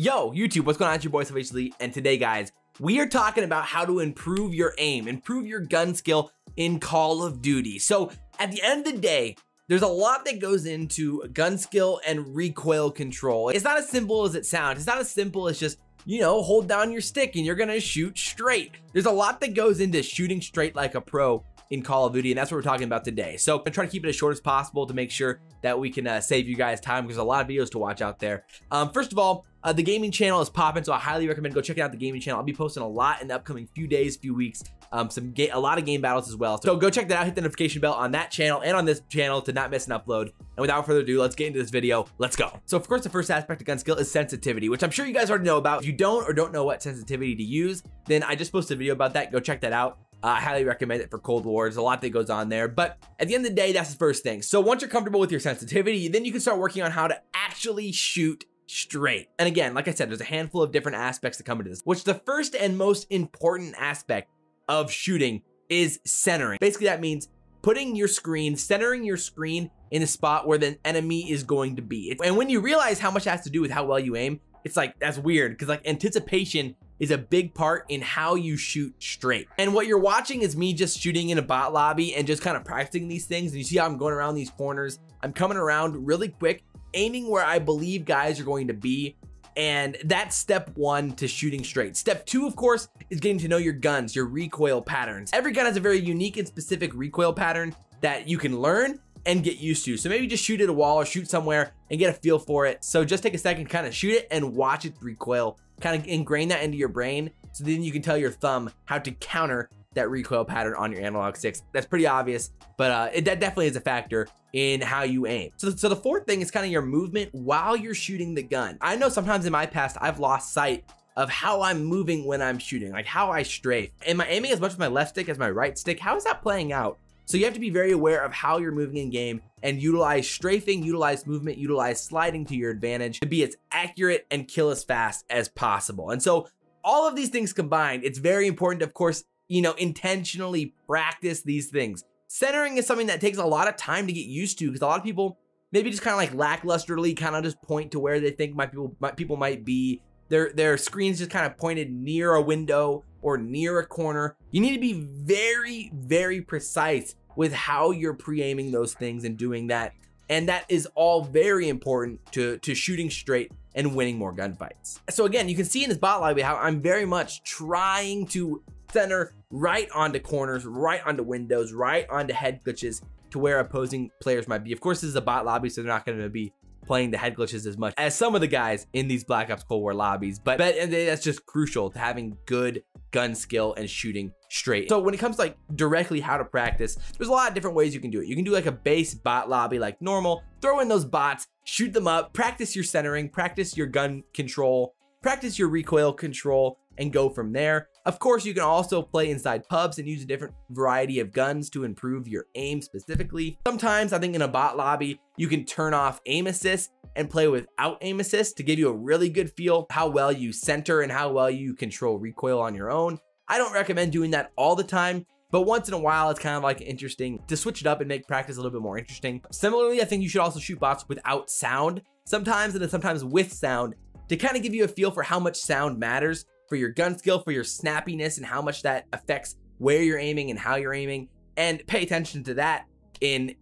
Yo, YouTube, what's going on? It's your boy, Salvation's Elite, and today, guys, we are talking about how to improve your aim, improve your gun skill in Call of Duty. So at the end of the day, there's a lot that goes into gun skill and recoil control. It's not as simple as it sounds. It's not as simple as just, you know, hold down your stick and you're gonna shoot straight. There's a lot that goes into shooting straight like a pro in Call of Duty, and that's what we're talking about today. So I'm gonna try to keep it as short as possible to make sure that we can save you guys time, because there's a lot of videos to watch out there. First of all, the gaming channel is popping, so I highly recommend go checking out the gaming channel. I'll be posting a lot in the upcoming few days, few weeks, a lot of game battles as well. So go check that out, hit the notification bell on that channel and on this channel to not miss an upload. And without further ado, let's get into this video. Let's go. So of course, the first aspect of gun skill is sensitivity, which I'm sure you guys already know about. If you don't know what sensitivity to use, then I just posted a video about that. Go check that out. I highly recommend it for Cold War. There's a lot that goes on there, but at the end of the day, that's the first thing. So once you're comfortable with your sensitivity, then you can start working on how to actually shoot straight. And again, like I said, there's a handful of different aspects that come into this, which the first and most important aspect of shooting is centering. Basically, that means putting your screen, centering your screen in a spot where the enemy is going to be. And when you realize how much that has to do with how well you aim, it's like, that's weird, because like anticipation is a big part in how you shoot straight. And what you're watching is me just shooting in a bot lobby and just kind of practicing these things. And you see how I'm going around these corners. I'm coming around really quick, aiming where I believe guys are going to be. And that's step one to shooting straight. Step two, of course, is getting to know your guns, your recoil patterns. Every gun has a very unique and specific recoil pattern that you can learn and get used to. So maybe just shoot at a wall or shoot somewhere and get a feel for it. So just take a second, kind of shoot it and watch it recoil. Kind of ingrain that into your brain, so then you can tell your thumb how to counter that recoil pattern on your analog sticks. That's pretty obvious, but that definitely is a factor in how you aim. So the fourth thing is kind of your movement while you're shooting the gun. I know sometimes in my past, I've lost sight of how I'm moving when I'm shooting, like how I strafe. Am I aiming as much with my left stick as my right stick? How is that playing out? So you have to be very aware of how you're moving in game and utilize strafing, utilize movement, utilize sliding to your advantage to be as accurate and kill as fast as possible. And so all of these things combined, it's very important to, of course, you know, intentionally practice these things. Centering is something that takes a lot of time to get used to, because a lot of people maybe just kind of like lacklusterly kind of just point to where they think my people might be. Their screens just kind of pointed near a window or near a corner. You need to be very, very precise with how you're pre-aiming those things and doing that. And that is all very important to shooting straight and winning more gunfights. So again, you can see in this bot lobby how I'm very much trying to center right onto corners, right onto windows, right onto head glitches to where opposing players might be. Of course, this is a bot lobby, so they're not gonna be playing the head glitches as much as some of the guys in these Black Ops Cold War lobbies, but that's just crucial to having good gun skill and shooting straight. So when it comes to like directly how to practice, there's a lot of different ways you can do it. You can do like a base bot lobby, like normal, throw in those bots, shoot them up, practice your centering, practice your gun control, practice your recoil control, and go from there. Of course, you can also play inside pubs and use a different variety of guns to improve your aim specifically. Sometimes I think in a bot lobby, you can turn off aim assist and play without aim assist to give you a really good feel how well you center and how well you control recoil on your own. I don't recommend doing that all the time, but once in a while, it's kind of like interesting to switch it up and make practice a little bit more interesting. Similarly, I think you should also shoot bots without sound sometimes, and then sometimes with sound, to kind of give you a feel for how much sound matters for your gun skill, for your snappiness, and how much that affects where you're aiming and how you're aiming, and pay attention to that in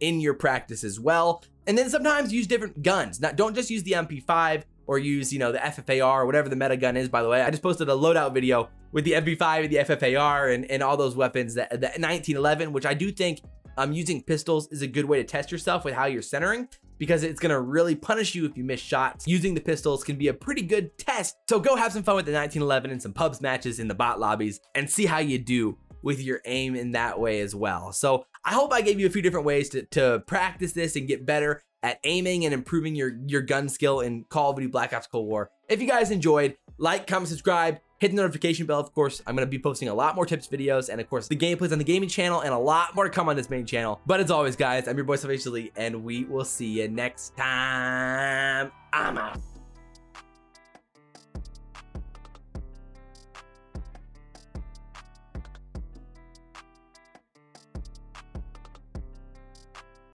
your practice as well. And then sometimes use different guns. Now, don't just use the MP5 or use, you know, the FFAR or whatever the meta gun is. By the way, I just posted a loadout video with the MP5 and the FFAR and all those weapons, that the 1911, which I do think using pistols is a good way to test yourself with how you're centering, because it's gonna really punish you if you miss shots. Using the pistols can be a pretty good test. So go have some fun with the 1911 and some pubs matches in the bot lobbies and see how you do with your aim in that way as well. So I hope I gave you a few different ways to practice this and get better at aiming and improving your gun skill in Call of Duty Black Ops Cold War. If you guys enjoyed, like, comment, subscribe, hit the notification bell. Of course, I'm gonna be posting a lot more tips videos and of course the gameplays on the gaming channel and a lot more to come on this main channel. But as always, guys, I'm your boy Salvation's Elite, and we will see you next time. I'm out.